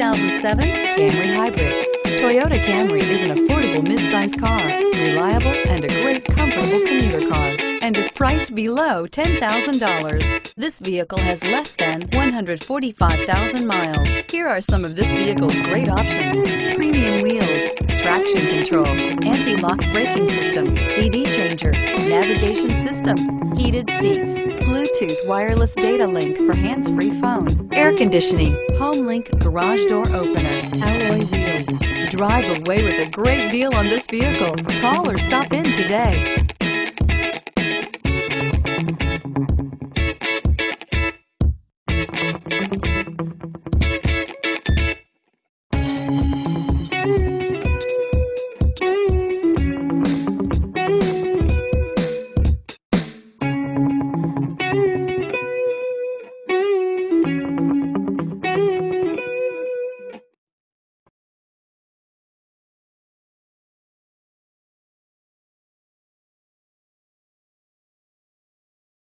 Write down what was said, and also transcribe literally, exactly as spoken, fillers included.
two thousand seven Camry Hybrid. Toyota Camry is an affordable mid-size car, reliable and a great comfortable commuter car, and is priced below ten thousand dollars. This vehicle has less than one hundred forty-five thousand miles. Here are some of this vehicle's great options: premium wheels, traction control, anti-lock braking system, C D changer, navigation system, heated seats, Bluetooth wireless data link for hands-free phone, air conditioning, home link garage door opener, alloy wheels. Drive away with a great deal on this vehicle. Call or stop in today.